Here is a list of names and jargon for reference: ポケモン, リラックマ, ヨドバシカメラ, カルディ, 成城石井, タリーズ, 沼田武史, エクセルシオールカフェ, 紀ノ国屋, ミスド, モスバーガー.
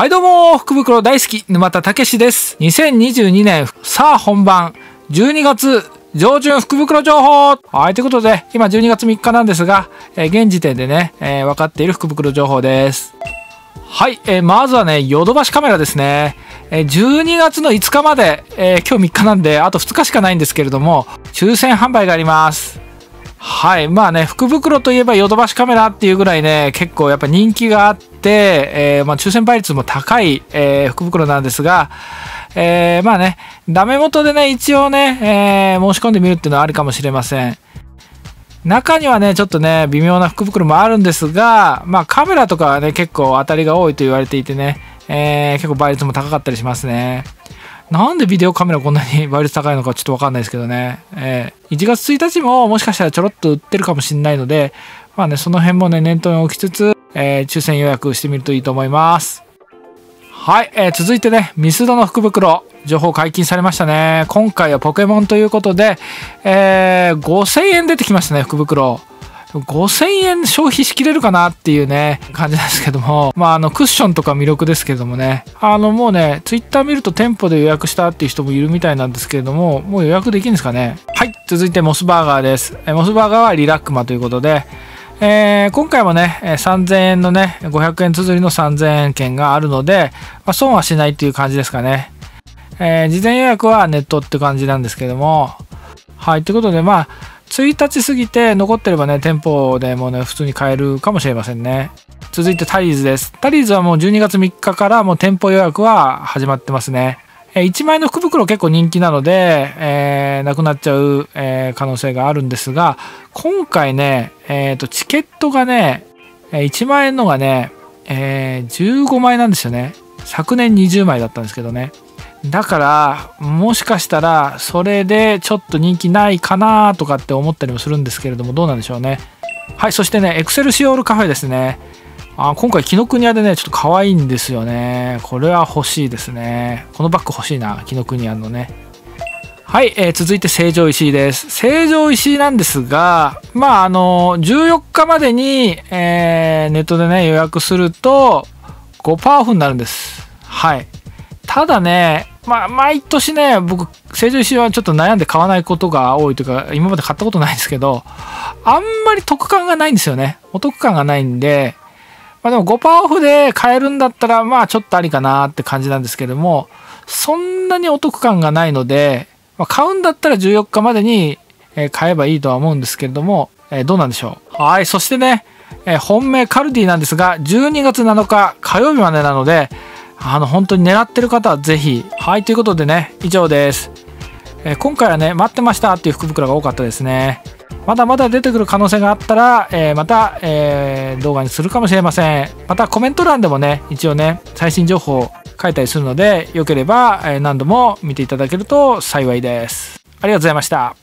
はいどうも、福袋大好き沼田武史です。2022年さあ本番12月上旬福袋情報。はい、ということで今12月3日なんですが、現時点でね、分かっている福袋情報です。はい、まずはねヨドバシカメラですね。12月の5日まで、今日3日なんであと2日しかないんですけれども、抽選販売があります。はい、まあね、福袋といえばヨドバシカメラっていうぐらいね、結構やっぱ人気があって、まあ、抽選倍率も高い、福袋なんですが、まあね、ダメ元でね、一応ね、申し込んでみるっていうのはあるかもしれません。中にはね、ちょっとね、微妙な福袋もあるんですが、まあカメラとかはね、結構当たりが多いと言われていてね、結構倍率も高かったりしますね。なんでビデオカメラこんなに倍率高いのかちょっとわかんないですけどね。1月1日ももしかしたらちょろっと売ってるかもしれないので、まあね、その辺もね、念頭に置きつつ、抽選予約してみるといいと思います。はい、続いてね、ミスドの福袋、情報解禁されましたね。今回はポケモンということで、5000円出てきましたね、福袋。5000円消費しきれるかなっていうね、感じなんですけども。まあ、クッションとか魅力ですけどもね。もうね、ツイッター見ると店舗で予約したっていう人もいるみたいなんですけれども、もう予約できるんですかね。はい、続いてモスバーガーです。モスバーガーはリラックマということで、今回もね、3000円のね、500円綴りの3000円券があるので、まあ、損はしないっていう感じですかね。事前予約はネットって感じなんですけども。はい、ということで、まあ、1日過ぎて残ってればね、店舗でもね、普通に買えるかもしれませんね。続いてタリーズです。タリーズはもう12月3日からもう店舗予約は始まってますね。1枚の福袋結構人気なので、なくなっちゃう、可能性があるんですが、今回ね、チケットがね、1万円のがね、15枚なんですよね。昨年20枚だったんですけどね。だからもしかしたらそれでちょっと人気ないかなとかって思ったりもするんですけれども、どうなんでしょうね。はい、そしてねエクセルシオールカフェですね。今回紀ノ国屋でねちょっと可愛いんですよね。これは欲しいですね。このバッグ欲しいな、紀ノ国屋のね。はい、続いて成城石井です。成城石井なんですが、まあ14日までに、ネットでね予約すると 5% オフになるんです。はい、ただね、まあ、毎年ね、僕、成城石井はちょっと悩んで買わないことが多いというか、今まで買ったことないんですけど、あんまり得感がないんですよね。お得感がないんで、まあでも 5% オフで買えるんだったら、まあちょっとありかなって感じなんですけども、そんなにお得感がないので、まあ、買うんだったら14日までに買えばいいとは思うんですけれども、どうなんでしょう。はい、そしてね、本命カルディなんですが、12月7日火曜日までなので、本当に狙ってる方はぜひ。はい、ということでね、以上です。今回はね、待ってましたっていう福袋が多かったですね。まだまだ出てくる可能性があったら、また、動画にするかもしれません。またコメント欄でもね、一応ね、最新情報を書いたりするので、よければ、何度も見ていただけると幸いです。ありがとうございました。